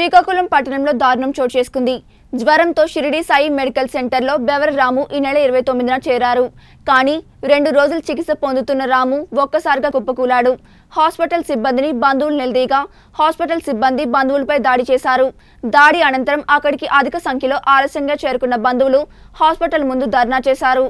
శ్రీకాకుళం పట్టణంలో దారుణం చోటు చేసుకుంది। జ్వరంతో షిరిడి సాయి మెడికల్ సెంటర్లో బెవర్ రాము ఈ నెల 29న చేరారు। కానీ 2 రోజులు చికిత్స పొందుతున్న రాము ఒక్కసారిగా కుప్పకూలాడు। హాస్పిటల్ సిబ్బందిని బంధువులు నిలదీగా హాస్పిటల్ సిబ్బంది బంధువులపై దాడి చేశారు। దాడి అనంతరం అక్కడికి అధిక సంఖ్యలో ఆలస్యంగా చేరుకున్న బంధువులు హాస్పిటల్ ముందు ధర్నా చేశారు।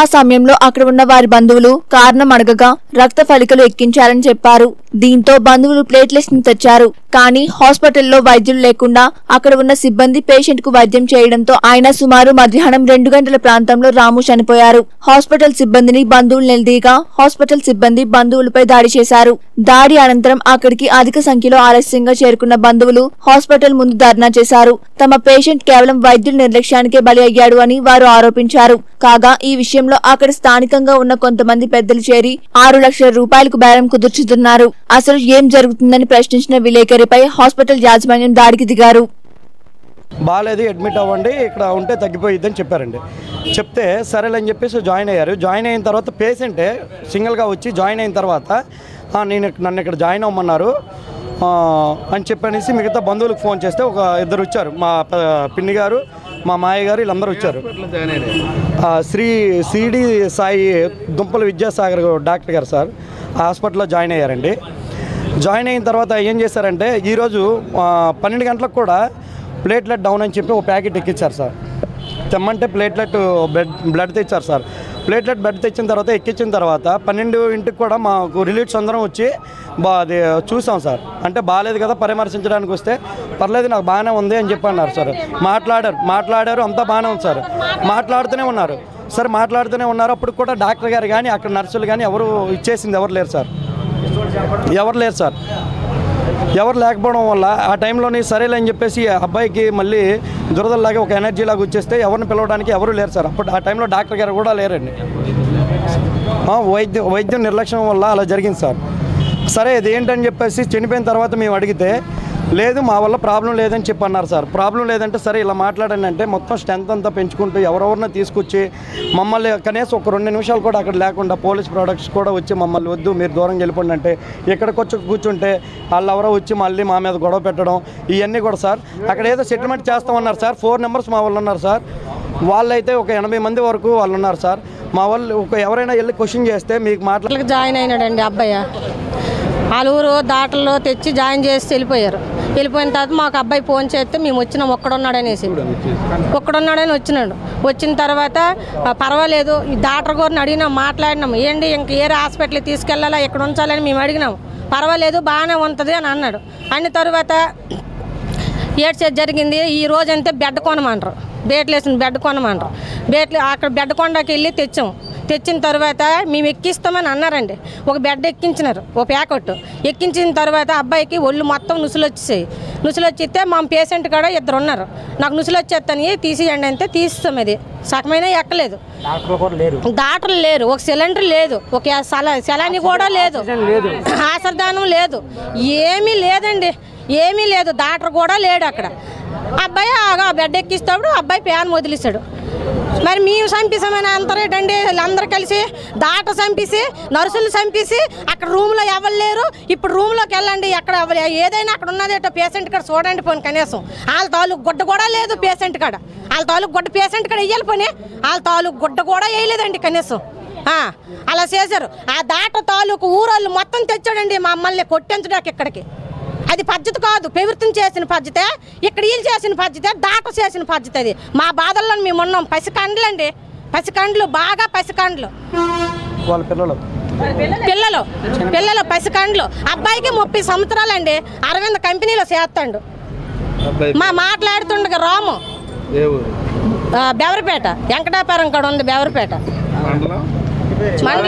ఆ సమయంలో అక్కడ ఉన్న వారి బంధువులు కారణం అడగగా రక్త ఫలికలు ఎక్కించారని చెప్పారు। దీంతో బంధువులు ప్లేట్లెట్స్ ని తెచ్చారు। కానీ హాస్పిటల్లో వైద్యులు లేకుండా అక్కడ ఉన్న సిబ్బంది పేషెంట్ కు వైద్యం చేయడంతో ఆయన సుమారు మధ్యాహ్నం 2 గంటల ప్రాంతంలో రాము చనిపోయారు। హాస్పిటల్ సిబ్బందిని బంధువులు నిలదీగా హాస్పిటల్ సిబ్బంది బంధువులపై దాడి చేశారు। దాడి అనంతరం అక్కడికి అధిక సంఖ్యలో ఆలస్యంగా చేరుకున్న బంధువులు హాస్పిటల్ ముందు ధర్నా చేశారు। తమ పేషెంట్ కేవలం వైద్యుల నిర్లక్ష్యానికే బలి అయ్యాడు అని వారు ఆరోపించారు। కాగా ఈ విషయంలో అక్కడ స్థానికంగా ఉన్న కొంతమంది పెద్దలు చేరి 6 లక్షల రూపాయలకు బేరం కుదుర్చుతున్నారు। అసలు ఏం జరుగుతుందని ప్రశ్నించిన విలేకరిపై హాస్పిటల్ యాజమాన్యం దాడికి దిగారు। బాగాలేదు, అడ్మిట్ అవ్వండి, ఇక్కడ ఉంటే తగ్గిపోయిద్దని చెప్పారండి। చెప్తే సరేలని చెప్పేసి జాయిన్ అయ్యారు। జాయిన్ అయిన తర్వాత పేషెంటే సింగిల్గా వచ్చి జాయిన్ అయిన తర్వాత నన్ను ఇక్కడ జాయిన్ అవ్వమన్నారు అని చెప్పనేసి మిగతా బంధువులకు ఫోన్ చేస్తే ఒక 2 వచ్చారు, మా పిన్ని గారు, మా మాయ గారు, వీళ్ళందరూ వచ్చారు। షిరిడి సాయి దుంపల విద్యాసాగర్ డాక్టర్ గారు సార్ ఆ హాస్పిటల్లో జాయిన్ అయ్యారండి। జాయిన్ అయిన తర్వాత ఏం చేశారంటే ఈరోజు 12 గంటలకు కూడా ప్లేట్లెట్ డౌన్ అని చెప్పి ఒక ప్యాకెట్ ఎక్కించారు సార్। తెమ్మంటే ప్లేట్లెట్ బ్లడ్ తెచ్చారు సార్। ప్లేట్లెట్ బ్లడ్ తెచ్చిన తర్వాత ఎక్కించిన తర్వాత 12 గంటలకు కూడా మాకు రిలేటివ్స్ అందరం వచ్చి అది చూసాం సార్। అంటే బాగాలేదు కదా పరామర్శించడానికి వస్తే పర్లేదు, నాకు బాగానే ఉంది అని చెప్పి అన్నారు సార్। మాట్లాడారు అంతా బాగానే ఉంది సార్। మాట్లాడుతూనే ఉన్నారు అప్పుడు కూడా డాక్టర్ గారు కానీ అక్కడ నర్సులు కానీ ఎవరు లేరు సార్ ఎవరు లేకపోవడం వల్ల ఆ టైంలోనే సరేలే అని చెప్పేసి అబ్బాయికి మళ్ళీ దురదలాగా ఒక ఎనర్జీ లాగా వచ్చేస్తే ఎవరిని పిలవడానికి ఎవరు లేరు సార్। అప్పుడు ఆ టైంలో డాక్టర్ గారు కూడా లేరండి। వైద్యం నిర్లక్ష్యం వల్ల అలా జరిగింది సార్। సరే ఇది ఏంటని చెప్పేసి చనిపోయిన తర్వాత మేము అడిగితే లేదు, మా వల్ల ప్రాబ్లం లేదని చెప్పి అన్నారు సార్। ప్రాబ్లం లేదంటే సరే ఇలా మాట్లాడండి అంటే మొత్తం స్ట్రెంత్ అంతా పెంచుకుంటూ ఎవరెవరిని తీసుకొచ్చి మమ్మల్ని కనీసం ఒక 2 నిమిషాలు కూడా అక్కడ లేకుండా పోలీస్ ప్రొడక్ట్స్ కూడా వచ్చి మమ్మల్ని వద్దు మీరు దూరం వెళ్ళిపోండి అంటే ఎక్కడికి వచ్చి కూర్చుంటే వాళ్ళెవరో వచ్చి మళ్ళీ మా మీద గొడవ పెట్టడం ఇవన్నీ కూడా సార్। అక్కడ ఏదో సెటిల్మెంట్ చేస్తామన్నారు సార్। 4 మెంబర్స్ మా వాళ్ళు ఉన్నారు సార్। వాళ్ళైతే ఒక 80 మంది వరకు వాళ్ళు ఉన్నారు సార్। మా వాళ్ళు ఒక ఎవరైనా వెళ్ళి క్వశ్చన్ చేస్తే మీకు మాట్లాడలేక జాయిన్ అయినాడండి అబ్బాయి। ఆలూరు దాటల్లో తెచ్చి జాయిన్ చేసి వెళ్ళిపోయిన తర్వాత మాకు అబ్బాయి ఫోన్ చేస్తే మేము వచ్చినాం, ఒక్కడున్నాడని వచ్చినాడు। వచ్చిన తర్వాత పర్వాలేదు డాక్టర్ గారిని అడిగినాం, మాట్లాడినాం, ఏంటి ఇంక ఏరే హాస్పిటల్కి తీసుకెళ్ళాలా, ఎక్కడ ఉంచాలని మేము అడిగినాం। పర్వాలేదు బాగానే ఉంటుంది అని అన్నాడు। అన్న తర్వాత ఏడ్చేది జరిగింది। ఈ రోజంతా బెడ్ కొనమంటారు, బేట్లేసిన బెడ్ కొనమంటారు, బేట్లు అక్కడ బెడ్ కొండకి వెళ్ళి తెచ్చిన తర్వాత మేము ఎక్కిస్తామని అన్నారండి। ఒక బెడ్ ఎక్కించినారు, ఒక ప్యాకెట్ ఎక్కించిన తర్వాత అబ్బాయికి ఒళ్ళు మొత్తం నుసులు వచ్చితే మా పేషెంట్ కూడా 2 ఉన్నారు, నాకు నుసులు వచ్చేస్తాను తీసేయండి అంటే తీస్తాం, అది సగమైనా ఎక్కలేదు, డాక్టర్లు లేరు, ఒక సిలిండర్ లేదు, ఒక సెలాని కూడా లేదు, ఆశ్రదానం లేదు, ఏమీ లేదండి, ఏమీ లేదు, డాక్టర్ కూడా లేడు అక్కడ। అబ్బాయి ఆ బెడ్ ఎక్కిస్తాడు, అబ్బాయి ప్యాన్ వదిలిస్తాడు। మరి మేము చంపిస్తామని అంతరేటండి, వీళ్ళందరూ కలిసి డాక్టర్ చంపేసి నర్సులు చంపేసి అక్కడ రూమ్లో ఎవరు లేరు, ఇప్పుడు రూమ్లోకి వెళ్ళండి, అక్కడ ఏదైనా అక్కడ ఉన్నదేటో పేషెంట్ కాడ చూడండి పోను, కనీసం వాళ్ళ తాలూకు గుడ్డ కూడా లేదు పేషెంట్ కాడ, వాళ్ళ తాలూకు గుడ్డ పేషెంట్ కాడ వెయ్యాలి పోనీ, వాళ్ళ తాలూకు గుడ్డ కూడా వేయలేదండి కనీసం, అలా చేశారు। ఆ డాక్టర్ తాలూకు ఊరోళ్ళు మొత్తం తెచ్చాడండి మమ్మల్ని కొట్టించడానికి ఇక్కడికి। అది పద్ధతి కాదు, ప్రవృత్తం చేసిన పద్ధతే, ఇక్కడ వీళ్ళు చేసిన పద్ధతే, డాక్టర్ చేసిన పద్ధతి అది। మా బాధల్లో మేము ఉన్నాం, పసికండ్లండి, పసికండ్లు, బాగా పసికండ్లు, వాళ్ళ పిల్లలు పసికండ్లు। అబ్బాయికి 30 సంవత్సరాలు అండి, అరవింద కంపెనీలో చేస్తాడు। మా మాట్లాడుతుండగా రాము బెవరపేట, వెంకటాపురం కాడ ఉంది బెవరపేట మండలం।